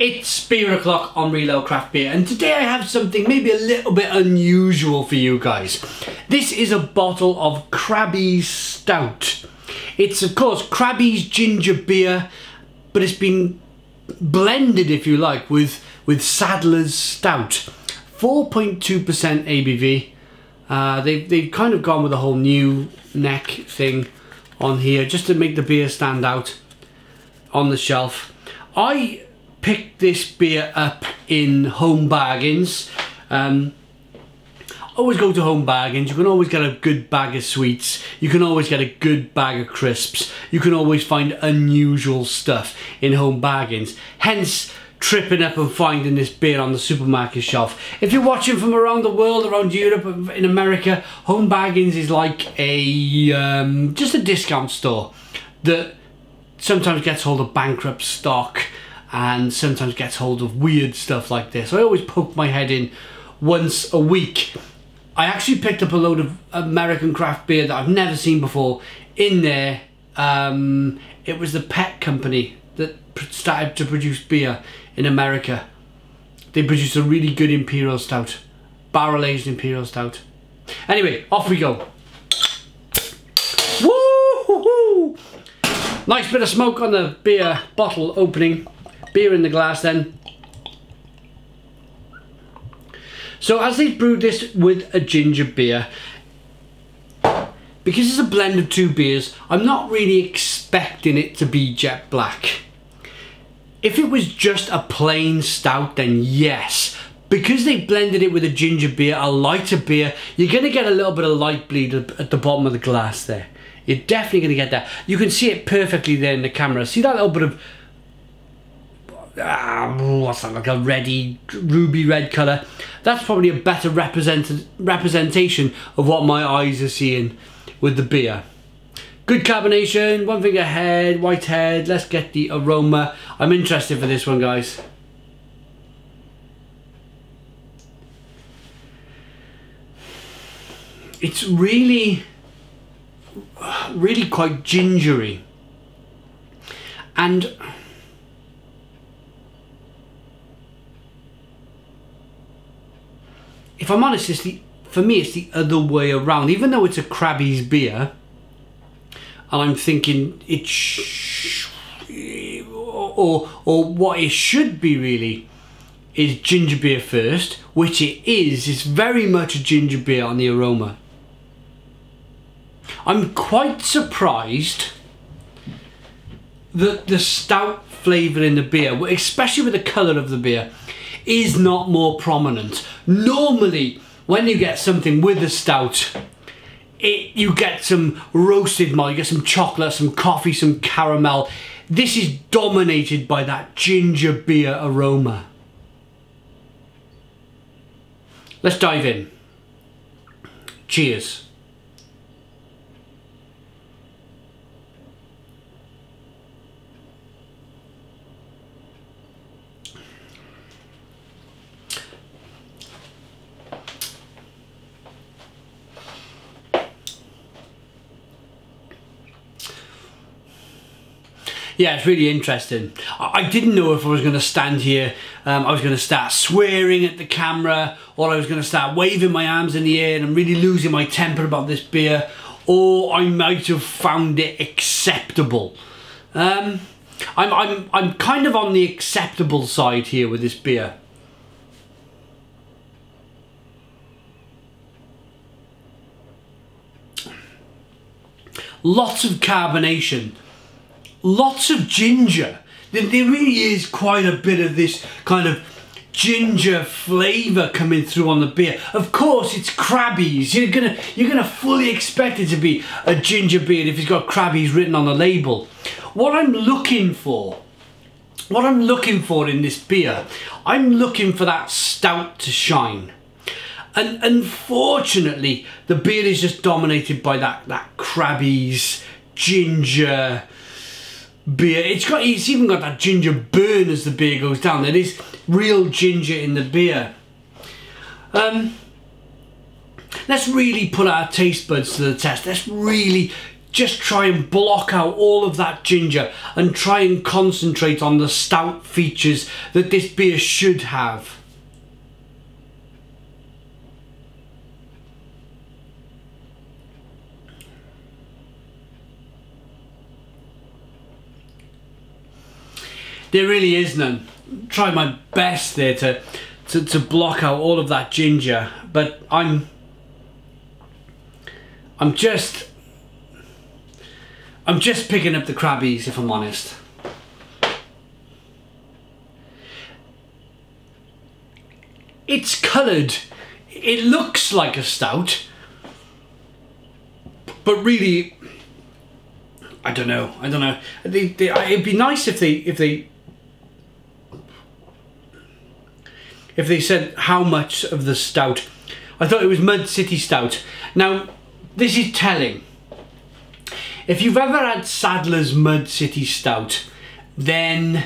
It's beer o'clock on Real Ale Craft Beer, and today I have something maybe a little bit unusual for you guys. This is a bottle of Crabbie's Stout. It's of course Crabbie's ginger beer, but it's been blended, if you like, with Sadler's Stout. 4.2% ABV. They've kind of gone with a whole new neck thing on here just to make the beer stand out on the shelf. I picked this beer up in Home Bargains. Always go to Home Bargains. You can always get a good bag of sweets. You can always get a good bag of crisps. You can always find unusual stuff in Home Bargains. Hence, tripping up and finding this beer on the supermarket shelf. If you're watching from around the world, around Europe, in America, Home Bargains is like a just a discount store that sometimes gets hold of bankrupt stock and sometimes gets hold of weird stuff like this. I always poke my head in once a week. I actually picked up a load of American craft beer that I've never seen before in there. It was the Pet Company that started to produce beer in America. They produced a really good imperial stout, barrel-aged imperial stout. Anyway, off we go. Woo-hoo-hoo! Nice bit of smoke on the beer bottle opening. Beer in the glass then. So as they brewed this with a ginger beer, because it's a blend of two beers, I'm not really expecting it to be jet black. If it was just a plain stout, then yes. Because they blended it with a ginger beer, a lighter beer, you're going to get a little bit of light bleed at the bottom of the glass there. You're definitely going to get that. You can see it perfectly there in the camera. See that little bit of... what's that, like a ruby red colour? That's probably a better representation of what my eyes are seeing with the beer. Good carbonation, one finger head, white head. Let's get the aroma. I'm interested for this one, guys. It's really, really quite gingery. And if I'm honest, for me it's the other way around. Even though it's a Crabbie's beer, and I'm thinking or what it should be really is ginger beer first, which it is. It's very much a ginger beer on the aroma. I'm quite surprised that the stout flavour in the beer, especially with the colour of the beer, is not more prominent. Normally, when you get something with a stout, you get some roasted malt, you get some chocolate, some coffee, some caramel. This is dominated by that ginger beer aroma. Let's dive in. Cheers. Yeah, it's really interesting. I didn't know if I was going to stand here, I was going to start swearing at the camera, or I was going to start waving my arms in the air and really losing my temper about this beer, or I might have found it acceptable. I'm kind of on the acceptable side here with this beer. Lots of carbonation. Lots of ginger. There really is quite a bit of this kind of ginger flavour coming through on the beer. Of course, it's Crabbie's. You're gonna fully expect it to be a ginger beer if it's got Crabbie's written on the label. What I'm looking for in this beer, I'm looking for that stout to shine. And unfortunately, the beer is just dominated by that Crabbie's ginger beer. It's even got that ginger burn as the beer goes down. There is real ginger in the beer. Let's really put our taste buds to the test. Let's really just try and block out all of that ginger and try and concentrate on the stout features that this beer should have. There really is none. Try my best there to block out all of that ginger, but I'm just picking up the Crabbie's, if I'm honest. It's coloured. It looks like a stout, but really, I don't know. I don't know. It'd be nice if they said how much of the stout. I thought it was Mud City Stout. Now, this is telling. If you've ever had Sadler's Mud City Stout, then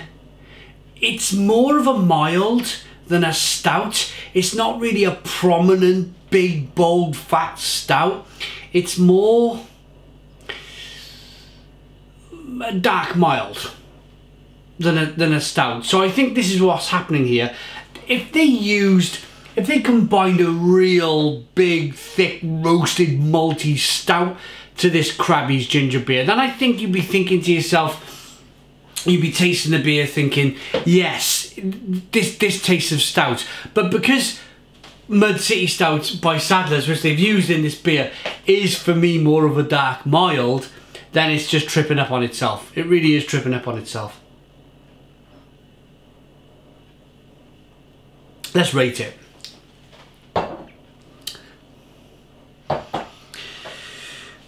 it's more of a mild than a stout. It's not really a prominent, big, bold, fat stout. It's more a dark mild than a stout. So I think this is what's happening here. If they combined a real big, thick, roasted, malty stout to this Crabbie's ginger beer, then I think you'd be thinking to yourself, you'd be tasting the beer thinking, yes, this tastes of stout. But because Mud City Stout by Sadler's, which they've used in this beer, is for me more of a dark mild, then it's just tripping up on itself. It really is tripping up on itself. Let's rate it.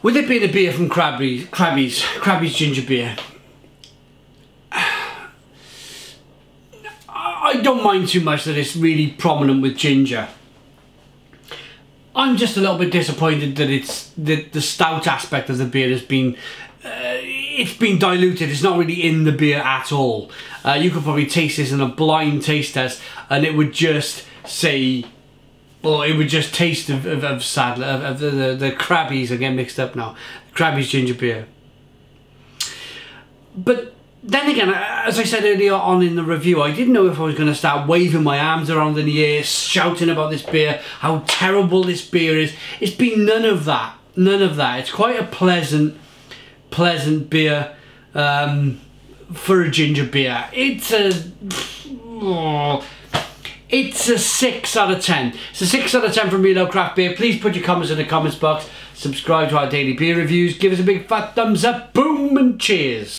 With it being a beer from Crabbie's ginger beer, I don't mind too much that it's really prominent with ginger. I'm just a little bit disappointed that it's the stout aspect of the beer has been it's been diluted. It's not really in the beer at all. You could probably taste this in a blind taste test, and it would just say, or it would just taste of Sadler, of the Crabbie's, again mixed up now, Crabbie's ginger beer. But then again, as I said earlier on in the review, I didn't know if I was going to start waving my arms around in the air, shouting about this beer, how terrible this beer is. It's been none of that, none of that. It's quite a pleasant beer for a ginger beer. It's a 6 out of 10. It's a 6 out of 10 from Real Ale Craft Beer. Please put your comments in the comments box. Subscribe to our daily beer reviews. Give us a big fat thumbs up. Boom and cheers.